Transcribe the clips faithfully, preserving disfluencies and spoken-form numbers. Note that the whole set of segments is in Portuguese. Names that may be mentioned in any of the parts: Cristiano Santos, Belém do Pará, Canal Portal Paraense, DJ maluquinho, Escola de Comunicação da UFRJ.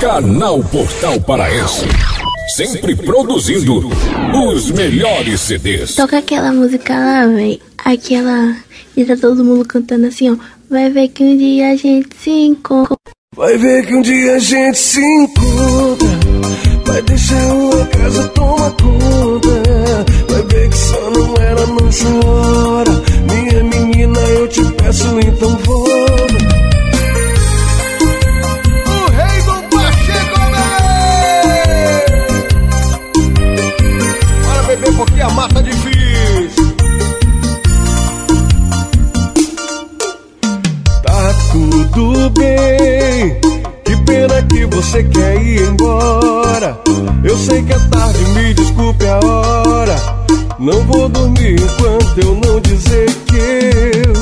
Canal Portal Paraense, sempre produzindo os melhores C Ds. Toca aquela música lá, véi, aquela que tá todo mundo cantando assim, ó. Vai ver que um dia a gente se encontra. Vai ver que um dia a gente se encontra. Vai deixar uma casa tomar conta. Vai ver que só não era a nossa hora. Minha menina, eu te peço, então volta. Porque a mata é difícil. Tá tudo bem. Que pena que você quer ir embora. Eu sei que é tarde, me desculpe a hora. Não vou dormir enquanto eu não dizer que eu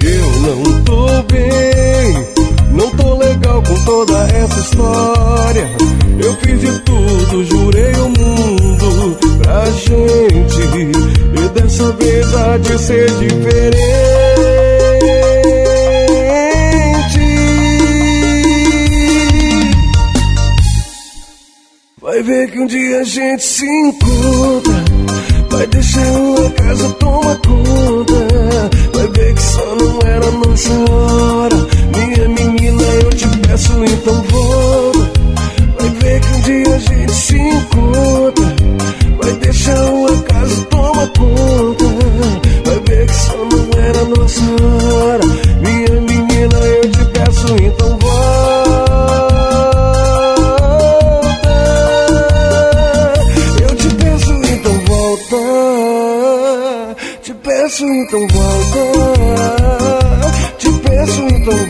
Que eu não tô bem. Não tô legal com toda essa história. Eu fiz de tudo, jurei o mundo pra gente, e dessa vez há de ser diferente. Vai ver que um dia a gente se encontra. Vai deixar uma casa tomar conta. Vai ver que só não era a nossa hora. Minha menina, eu te peço, então volta. Vai ver que um dia a gente se encontra. Vai deixar uma casa toma conta. Vai ver que só não era nossa hora. Minha menina, eu te peço, então volta. Eu te peço, então volta. Te peço, então volta. Te peço, então volta.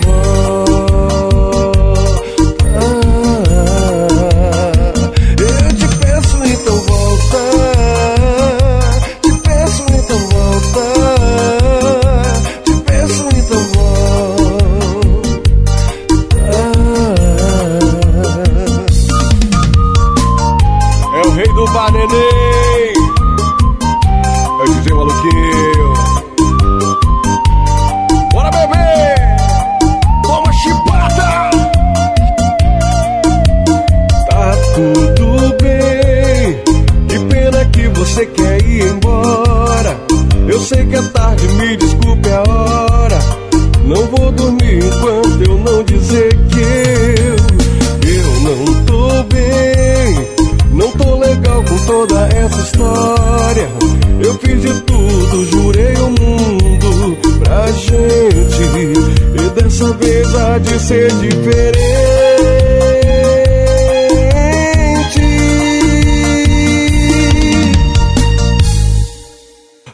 Ser diferente.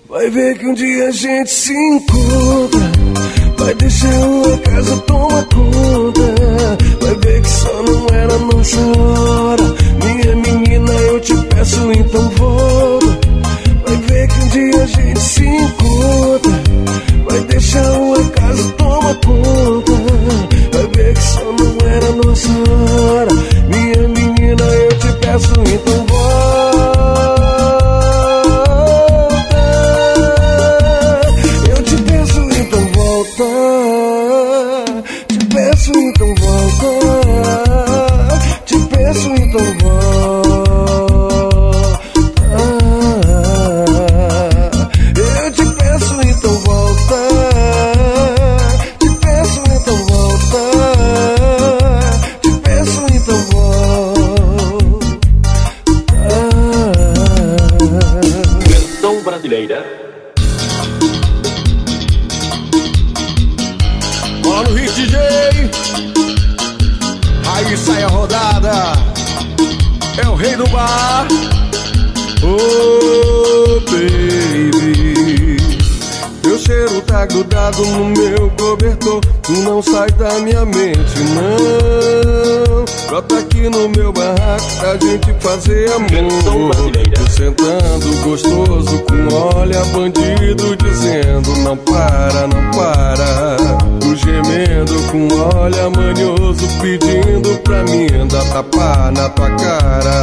Vai ver que um dia a gente se encontra. Vai deixar uma casa tomar conta. Vai ver que só não era a nossa hora. Minha menina, eu te peço, então volta. Vai ver que um dia a gente se encontra. Vai deixar uma casa tomar conta. Só não era nossa hora. Minha menina, eu te peço, então volta. Eu te peço, então volta. Te peço, então volta. Te peço, então volta. Eu te peço, então volta. Grudado no meu cobertor, tu não sai da minha mente, não. Brota aqui no meu barraco pra gente fazer amor. Tô sentando gostoso com olha bandido dizendo não para, não para. Tô gemendo com olha manhoso pedindo pra mim dar tapa na tua cara.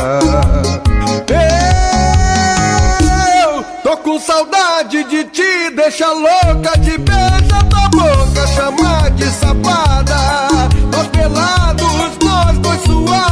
Tô com saudade de te deixar louca, de beijar tua boca, chamar de safada. Nós pelados, nós dois suados.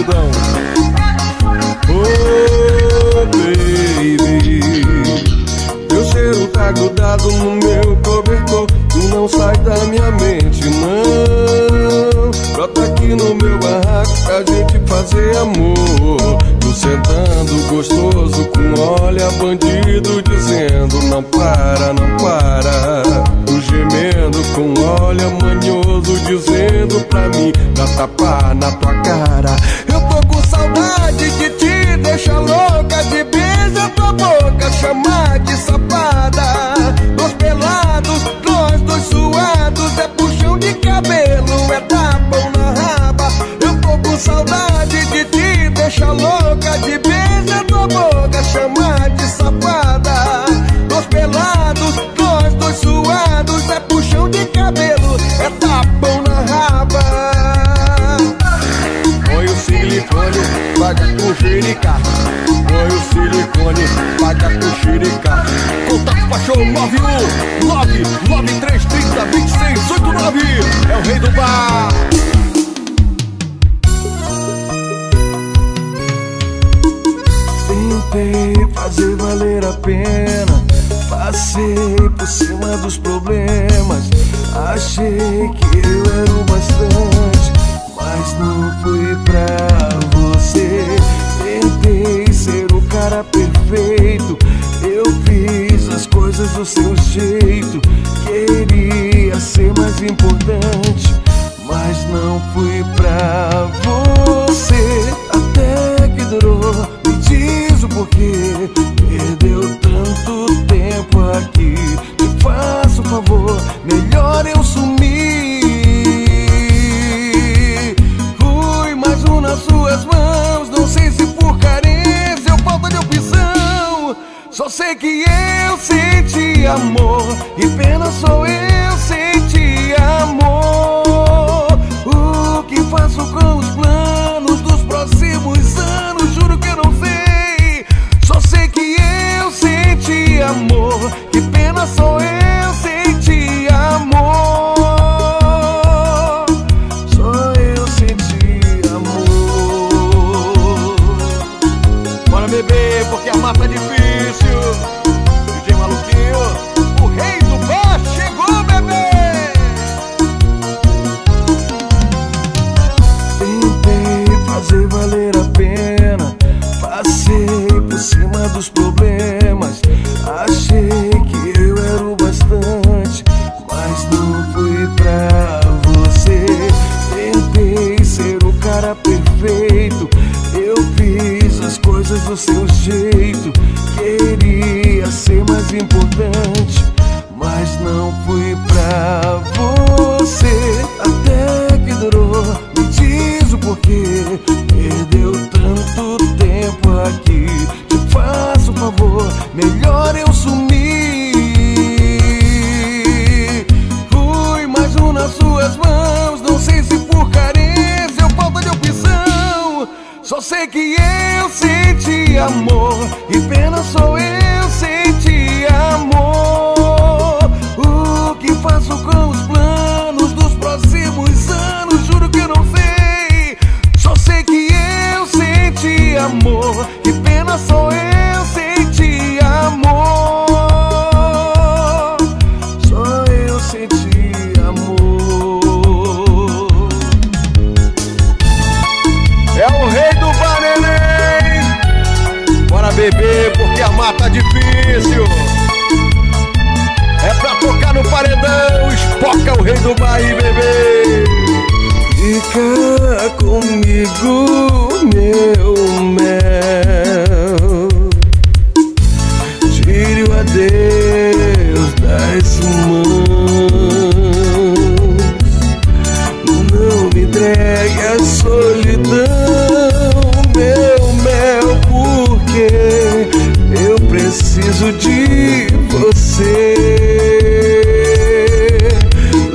solidão. Oh, baby, teu cheiro tá grudado no meu cobertor e não sai da minha mente, não. Brota aqui no meu barraco pra gente fazer amor. Tô sentando gostoso com olha bandido dizendo não para, não para. Gemendo com olha manhoso dizendo pra mim dá tapa na tua cara. Eu tô com saudade de te deixar louca, de beijar tua boca, chamar de safada. Nós pelados, nós dois suados, é puxão de cabelo, é tapão na raba. Eu tô com saudade de te deixar louca, de beijar tua boca, chamar de safada. Nós pelados, suados, é puxão de cabelo, é tapão na raba. Põe o silicone, paga com xerica. Põe o silicone, paga com xerica. Contato Paixão nove um nove nove três três zero dois seis oito nove. É o rei do bar. Tentei fazer valer a pena, passei por cima dos problemas. Achei que eu era o bastante, mas não foi pra você. Tentei ser o cara perfeito, eu fiz as coisas do seu jeito. Queria ser mais importante, mas não fui pra você. Até que durou, me diz o porquê. Perdeu tanto tempo aqui, te faço um favor, melhor eu sumir. Fui mais um nas suas mãos, não sei se por carência ou falta de opção. Só sei que eu senti amor e pena, sou eu senti amor. O que faço com os planos dos próximos anos? Juro que eu não sei, só sei que eu senti amor. Que pena, só eu senti amor. Só eu senti amor. Bora beber, porque amar tá difícil. D J Maluquinho, o rei do bar chegou, bebê. Tentei fazer valer a pena, passei por cima dos problemas. Achei que eu era o bastante, mas não fui pra você. Tentei ser o cara perfeito, eu fiz as coisas do seu jeito. Queria ser mais importante, mas não fui pra você. Até que durou, me diz o porquê. Perdeu tanto tempo aqui, te faço um favor, melhor eu sumir. Fui mais um nas suas mãos, não sei se por carência ou falta de opção. Só sei que eu senti amor e pena, sou eu senti amor. O que faço com os planos dos próximos anos? Juro que eu não sei, só sei que eu senti amor e pena, sou eu senti amor, só eu senti amor. É o rei do Barelém. Bora beber, porque amar tá difícil. É pra tocar no paredão, espoca o rei do bar e beber. Fica comigo, meu mel. Adeus das mãos, não me entregue a solidão, meu mel, porque eu preciso de você.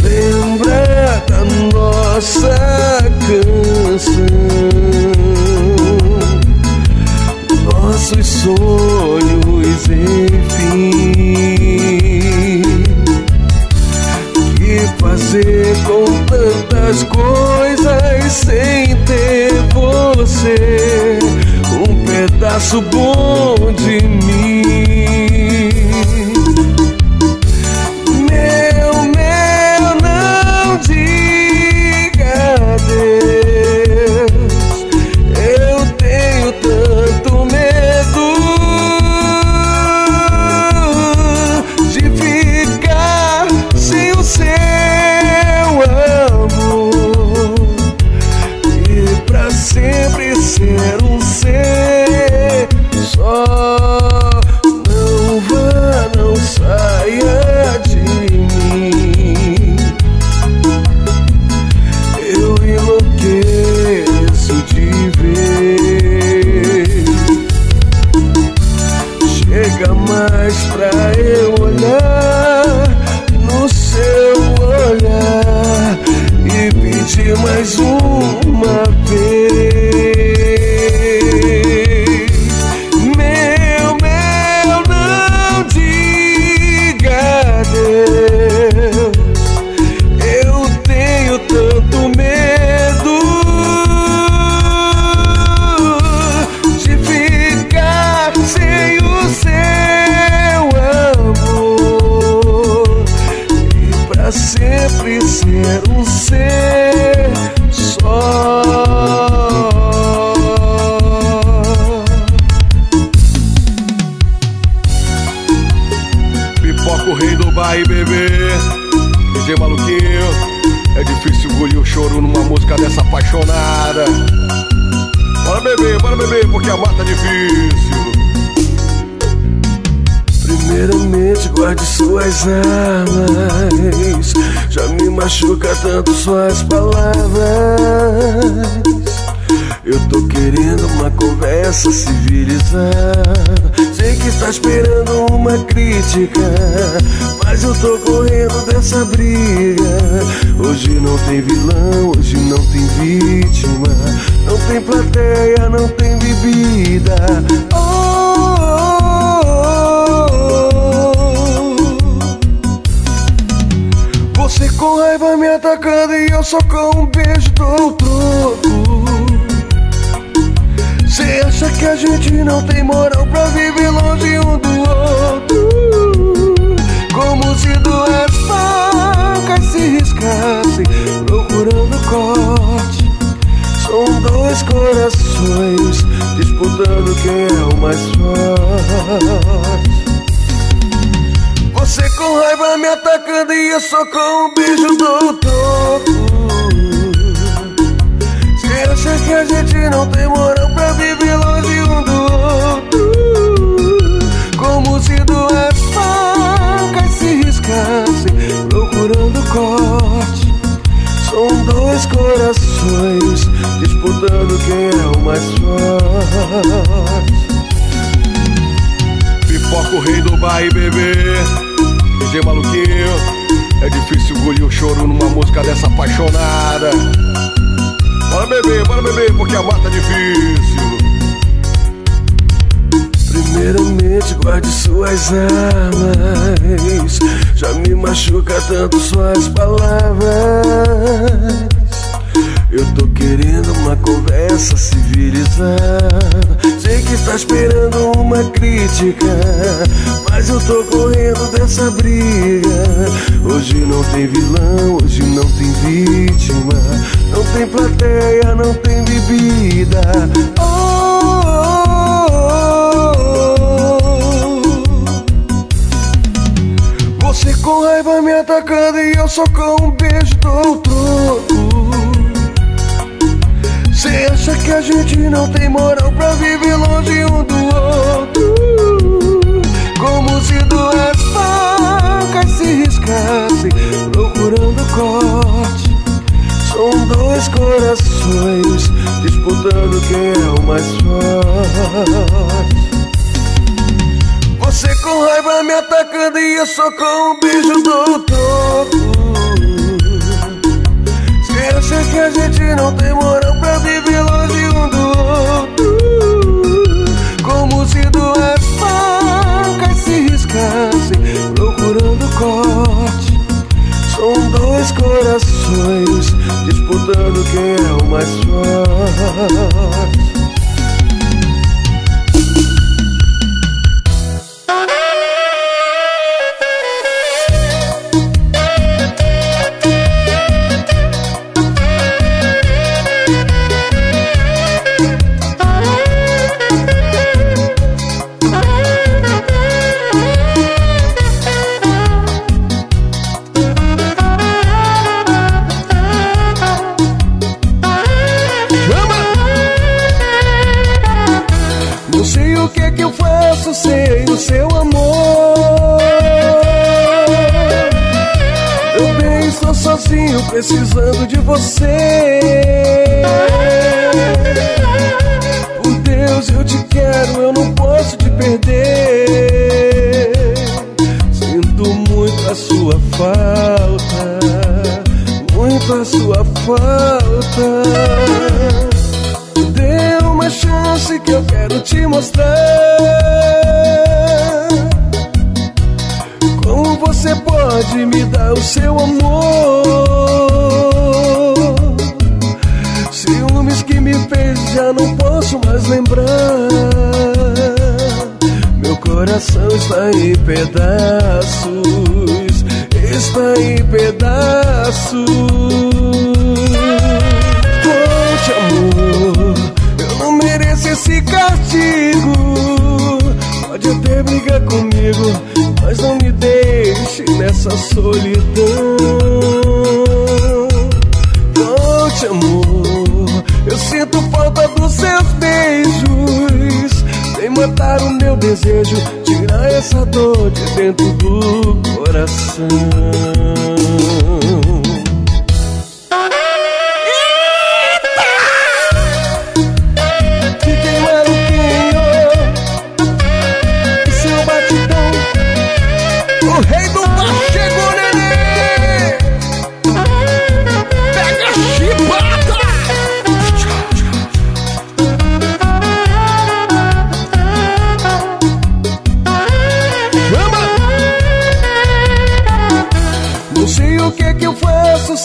Lembra da nossa canção, abraço bom de mim. Meu, meu, não diga adeus. Eu tenho tanto medo de ficar sem o seu amor e pra sempre ser um ser. Mais uma vez, meu, meu, não diga adeus. Eu tenho tanto medo de ficar sem o seu amor e pra sempre ser um ser. Pipoca, o rei do baile, bebê. D J Maluquinho. É difícil engolir o choro numa música dessa apaixonada. Bora beber, bora beber, porque a mata é difícil. Primeiramente, guarde suas armas. Já me machuca tanto suas palavras. Eu tô querendo uma conversa civilizada. Sei que tá esperando uma crítica, mas eu tô correndo dessa briga. Hoje não tem vilão, hoje não tem vítima. Não tem plateia, não tem bebida. Oh, oh, oh. Você com raiva me atacando e eu só com um beijo dou o troco. Você acha que a gente não tem moral pra viver longe um do outro? Como se duas facas se riscassem procurando corte. São dois corações disputando quem é o mais forte. Você com raiva me atacando e eu só com um beijo dou o troco. Você acha que a gente não tem moral pra viver longe um do outro? Como se duas facas se riscassem procurando corte. São dois corações disputando quem é o mais forte. Pipoca, o rei do baile, bebê. D J Maluquinho, é difícil engolir o choro numa música dessa apaixonada. Bora beber, bora beber, porque a mata é difícil. Primeiramente, guarde suas armas. Já me machuca tanto suas palavras. Eu tô querendo uma conversa civilizada. Sei que tá esperando uma crítica, mas eu tô correndo dessa briga. Hoje não tem vilão, hoje não tem vítima. Não tem plateia, não tem bebida. Oh, oh, oh, oh. Você com raiva me atacando e eu só com um beijo dou o troco. Você acha que a gente não tem moral pra viver longe um do outro? Como se duas facas se riscassem procurando corte. São dois corações disputando quem é o mais forte. Você com raiva me atacando e eu só com um beijo dou o troco. Você acha que a gente não tem moral pra viver longe um do outro? Como se duas facas se riscassem procurando corte. São dois corações disputando quem é o mais forte. o que que eu faço sem o seu amor? Eu bem estou sozinho, precisando de você. Por Deus, eu te quero, eu não posso te perder. Sinto muito a sua falta, muito a sua falta. Uma chance que eu quero te mostrar como você pode me dar o seu amor. Ciúmes que me fez já não posso mais lembrar. Meu coração está em pedaços, está em pedaços. Conte, amor, merece esse castigo. Pode até brigar comigo, mas não me deixe nessa solidão. Volte, amor, eu sinto falta dos seus beijos. Vem matar o meu desejo, tirar essa dor de dentro do coração.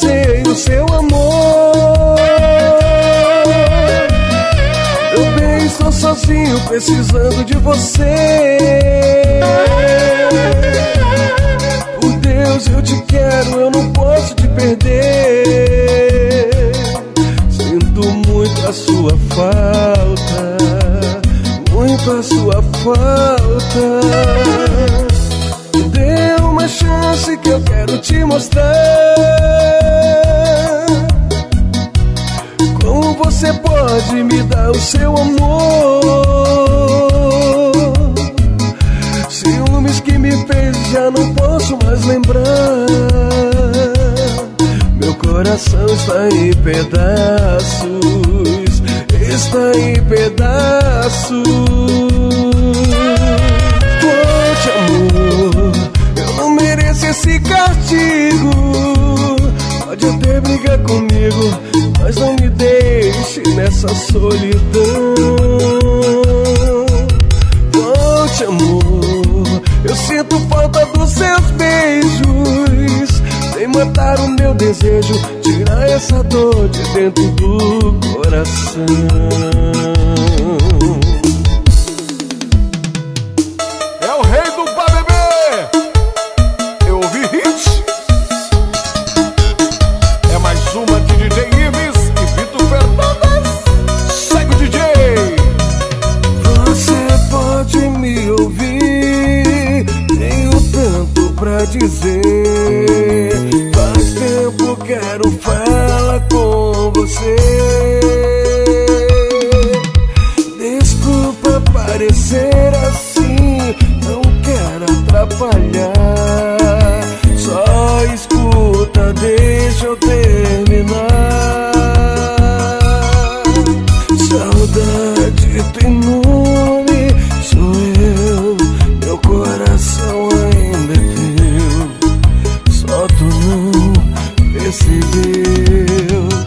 Sem o seu amor, eu bem estou sozinho, precisando de você. Por Deus, eu te quero, eu não posso te perder. Sinto muito a sua falta, muito a sua falta. Dê uma chance que eu quero te mostrar como você pode me dar o seu amor. Ciúmes que me fez já não posso mais lembrar. Meu coração está em pedaços, está em pedaços. Conte, amor, merece esse castigo. Pode até brigar comigo, mas não me deixe nessa solidão. Volte, amor, eu sinto falta dos seus beijos. Vem matar o meu desejo, tirar essa dor de dentro do coração. Dizer, faz tempo quero falar com você. Desculpa parecer assim, não quero atrapalhar. Só escuta, deixa eu terminar. Saudade tem nome, sou eu, meu coração ainda é.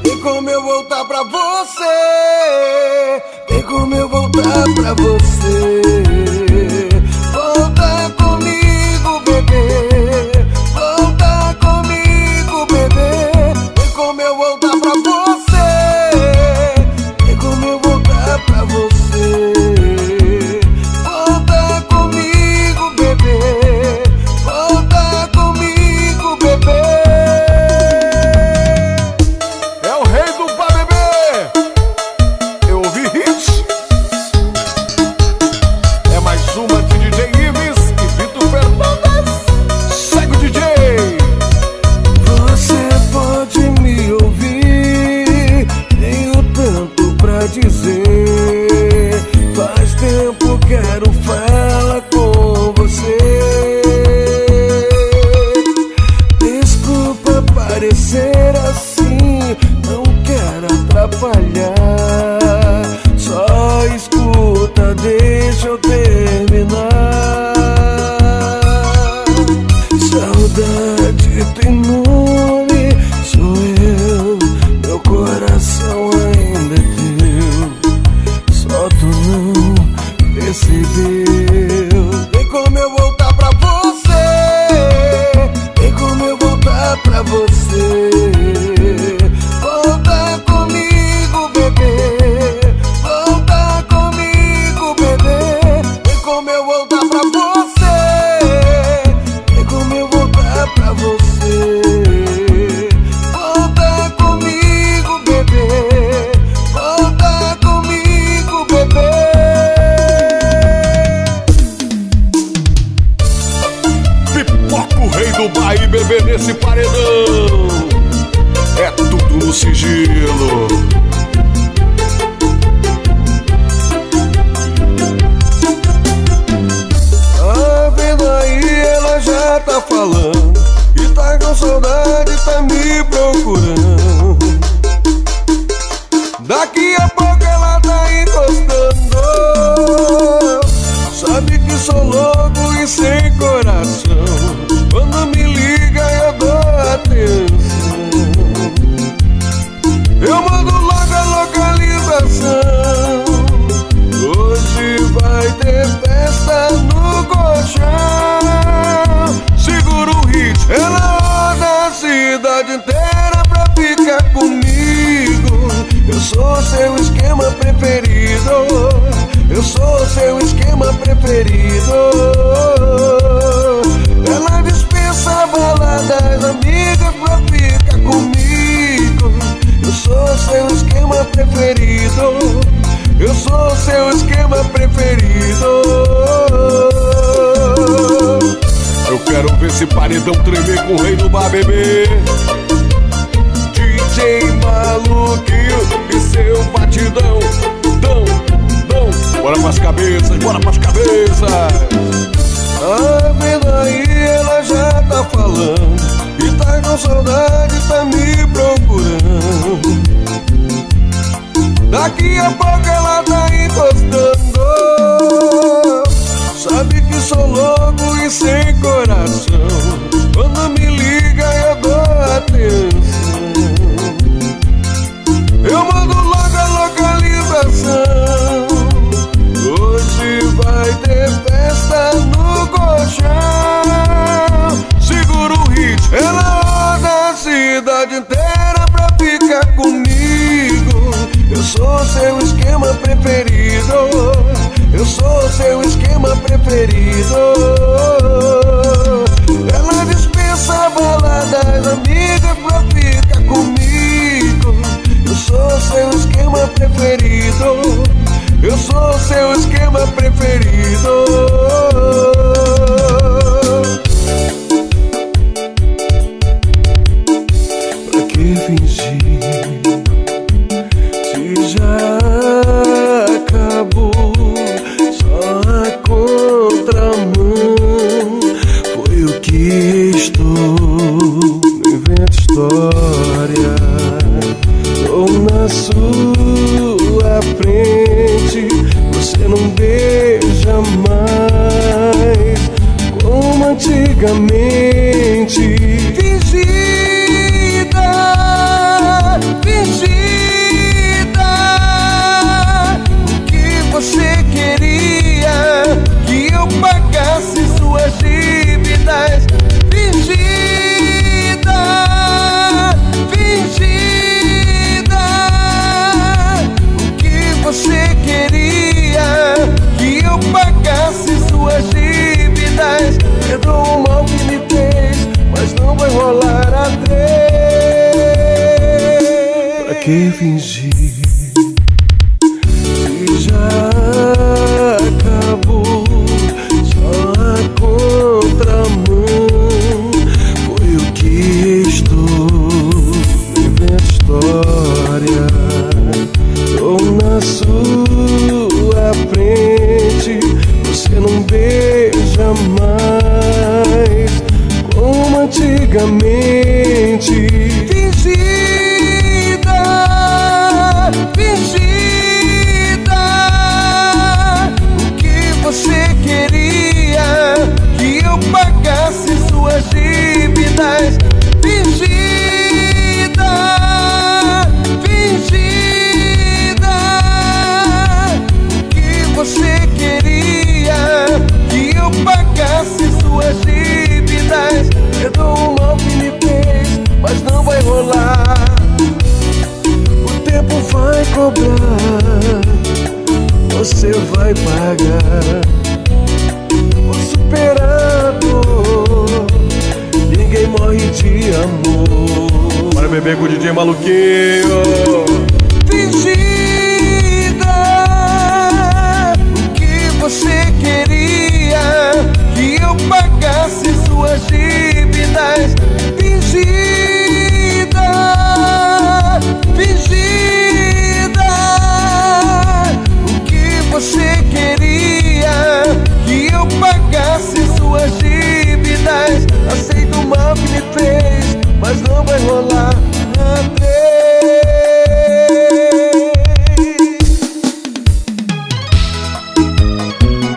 Tem como eu voltar pra você? Tem como eu voltar pra você? Volta comigo, bebê. Volta comigo, bebê. Tem como eu voltar pra você? Tem como eu voltar pra você? Volta comigo, bebê. Volta comigo, bebê. Dizer, percebeu. Tem como eu voltar pra você, tem como eu voltar pra você. Volta comigo, bebê, volta comigo, bebê. Tem como eu voltar pra você, tem como eu voltar pra você. Beber nesse paredão é tudo no sigilo. Tá vendo aí, ela já tá falando e tá com saudade, tá me procurando. Daqui a pouco ela tá encostando. Sabe que sou louco e sem coração. Quando me liga eu dou atenção, eu mando logo a localização. Hoje vai ter festa no colchão. Segura o ritmo, ela roda a cidade inteira pra ficar comigo. Eu sou seu esquema preferido, eu sou seu esquema preferido. Ela dispensa baladas, amiga, pra ficar comigo. Eu sou seu esquema preferido, eu sou seu esquema preferido. Eu quero ver esse paredão tremer com o rei do bar, bebê. D J maluquinho e seu batidão. Dão, dão, bora pras cabeças, bora pras cabeças. Tá vendo aí, ela já tá falando e tá com saudade, tá me procurando. Daqui a pouco ela tá encostando. Sabe que sou louco e sem coração. Quando me liga eu dou atenção, eu mando logo a localização. Hoje vai ter festa no colchão. Segura o ritmo, ela roda a cidade inteira pra ficar comigo. Eu sou seu esquema preferido, eu sou seu esquema preferido. Ela dispensa baladas, amiga, pra ficar comigo. Eu sou seu esquema preferido, eu sou seu esquema preferido. Pra que fingir se já acabou? Só a contramão foi o que estou. Não invento história, estou na sua frente. Você não beija mais como antigamente. Fingida, fingida. O que você queria que eu pagasse suas dívidas? Fingida, fingida. O que você queria que eu pagasse suas dívidas? Perdoa o mal que me fez, mas não vai rolar a três. Pra que fingir se já acabou? Só a contramão foi o que estou. Vivendo história, estou na sua frente, você não beija mais como antigamente. Fingida. você vai pagar. Vou superando, ninguém morre de amor. Bora beber com o D J Maluquinho. Fingida, o que você queria que eu pagasse suas dívidas? Fingida, fingida, o que você queria que eu pagasse suas dívidas? Aceito o mal que me fez, mas não vai rolar.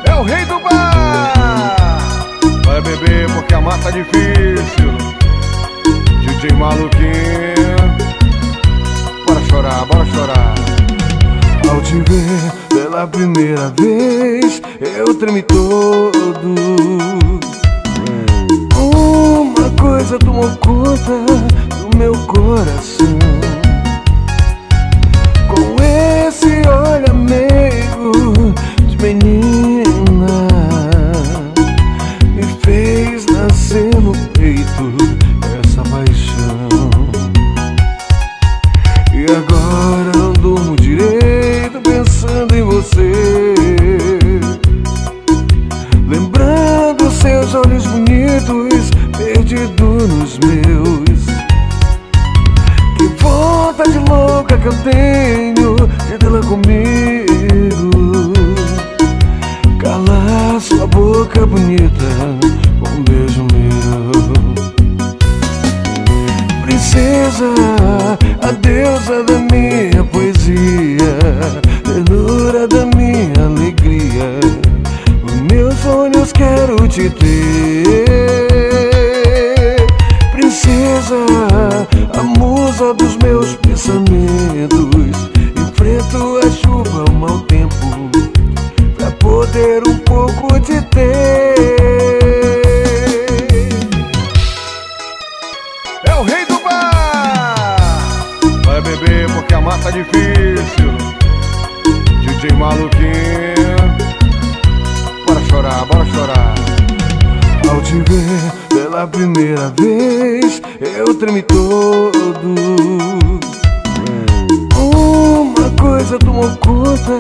É o rei do bar. Vai beber porque a massa é difícil. D J Maluquinho, bora chorar, bora chorar. Ao te ver pela primeira vez, eu tremi todo. Uma coisa tomou conta do meu coração. Com esse olhar meigo de menina, me fez nascer no peito. E agora não durmo direito pensando em você, lembrando seus olhos bonitos perdidos nos meus. Que vontade louca que eu tenho de tê-la comigo, calar sua boca bonita com um beijo meu. Princesa, a deusa da minha poesia, ternura da minha alegria, nos meus sonhos quero te ter. Princesa, a musa dos meus pensamentos, enfrento a chuva, o mau tempo, pra poder um pouco te ter. É o rei do bar. Vai beber porque a massa é difícil. D J Maluquinho, bora chorar, bora chorar. Ao te ver pela primeira vez, eu tremi todo. Uma coisa tomou conta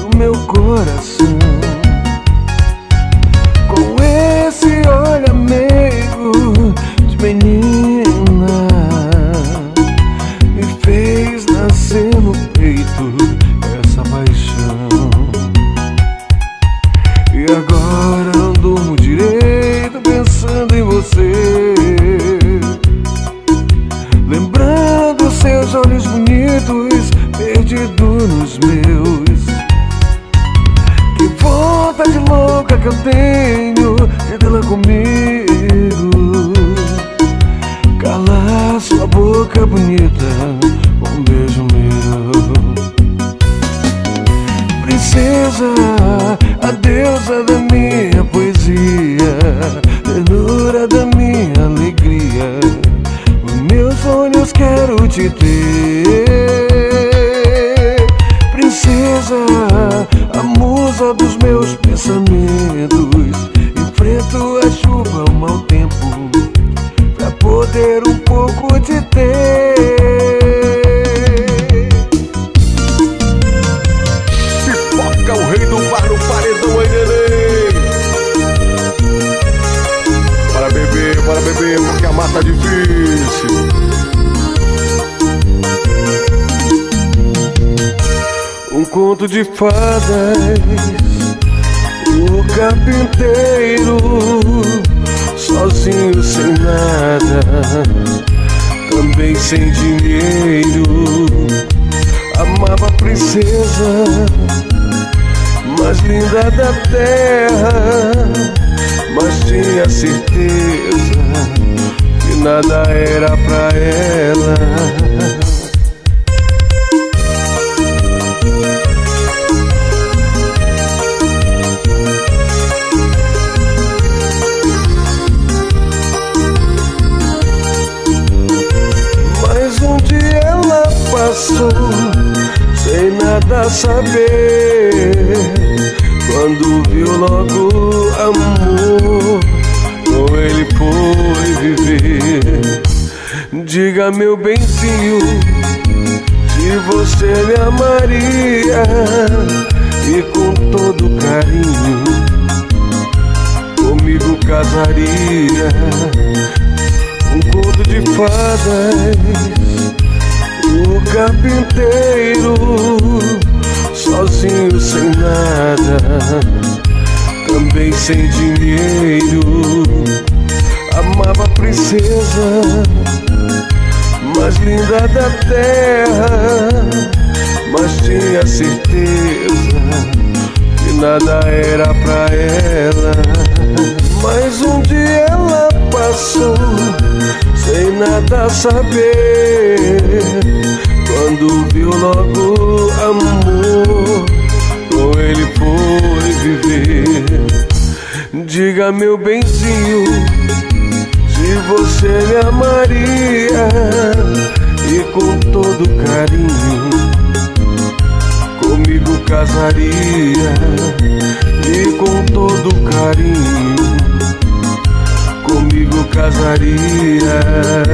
do meu coração. Com esse olhar meigo de menina, no peito essa paixão. E agora não durmo direito pensando em você, lembrando seus olhos bonitos perdidos nos meus. Que vontade louca que eu tenho de tê-la comigo, calar sua boca bonita, um beijo meu. Princesa, a deusa da minha poesia, ternura da minha alegria, nos meus sonhos quero te ter. Princesa, a musa dos meus pensamentos, enfrento a chuva, o mau tempo, pra poder um pouco te ter. Bora beber porque a massa é difícil. Um conto de fadas, o carpinteiro, sozinho sem nada, também sem dinheiro. Amava a princesa mais linda da terra, mas tinha certeza que nada era pra ela. Mas um dia ela passou sem nada saber, Quando viu logo amor, com ele foi viver. Diga, meu benzinho, se você me amaria, e com todo carinho comigo casaria. Um conto de fadas, o carpinteiro, sozinho sem nada, também sem dinheiro, amava a princesa mais linda da terra, mas tinha certeza que nada era pra ela. Mas um dia ela passou sem nada saber, quando viu logo amor, com ele foi viver. Diga, meu benzinho, se você me amaria, e com todo carinho comigo casaria, e com todo carinho comigo casaria.